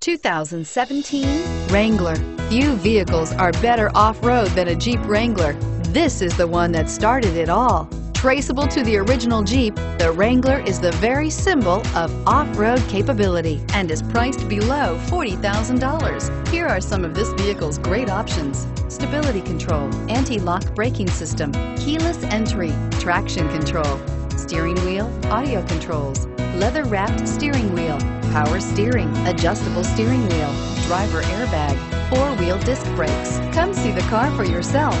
2017 Wrangler. Few vehicles are better off-road than a Jeep Wrangler. This is the one that started it all. Traceable to the original Jeep, the Wrangler is the very symbol of off-road capability and is priced below $40,000. Here are some of this vehicle's great options: stability control, anti-lock braking system, keyless entry, traction control, steering wheel audio controls, leather-wrapped steering wheel, power steering, adjustable steering wheel, driver airbag, four-wheel disc brakes. Come see the car for yourself.